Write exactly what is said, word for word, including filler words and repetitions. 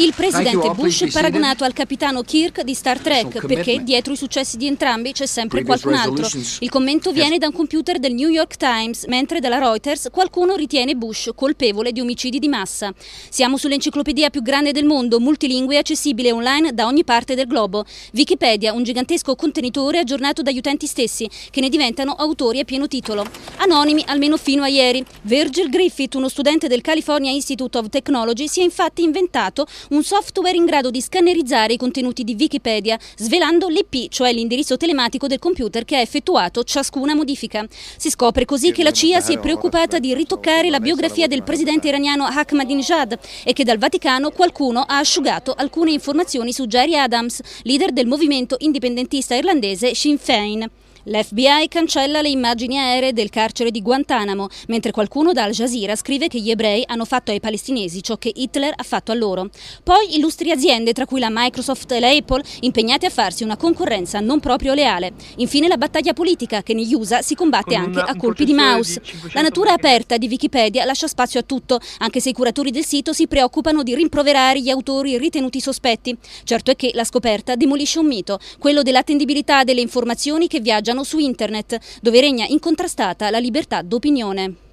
Il presidente Bush paragonato al capitano Kirk di Star Trek, perché dietro i successi di entrambi c'è sempre qualcun altro. Il commento viene da un computer del New York Times, mentre dalla Reuters qualcuno ritiene Bush colpevole di omicidi di massa. Siamo sull'enciclopedia più grande del mondo, multilingue e accessibile online da ogni parte del globo. Wikipedia, un gigantesco contenitore aggiornato dagli utenti stessi, che ne diventano autori a pieno titolo. Anonimi, almeno fino a ieri. Virgil Griffith, uno studente del California Institute of Technology, si è infatti inventato un software in grado di scannerizzare i contenuti di Wikipedia, svelando l'I P, cioè l'indirizzo telematico del computer che ha effettuato ciascuna modifica. Si scopre così che la C I A si è preoccupata di ritoccare la biografia del presidente iraniano Ahmadinejad e che dal Vaticano qualcuno ha asciugato alcune informazioni su Gerry Adams, leader del movimento indipendentista irlandese Sinn Féin. L'F B I cancella le immagini aeree del carcere di Guantanamo, mentre qualcuno da Al Jazeera scrive che gli ebrei hanno fatto ai palestinesi ciò che Hitler ha fatto a loro. Poi illustri aziende, tra cui la Microsoft e la Apple, impegnate a farsi una concorrenza non proprio leale. Infine la battaglia politica, che negli U S A si combatte anche a colpi di mouse. La natura aperta di Wikipedia lascia spazio a tutto, anche se i curatori del sito si preoccupano di rimproverare gli autori ritenuti sospetti. Certo è che la scoperta demolisce un mito, quello dell'attendibilità delle informazioni che viaggiano su internet, dove regna incontrastata la libertà d'opinione.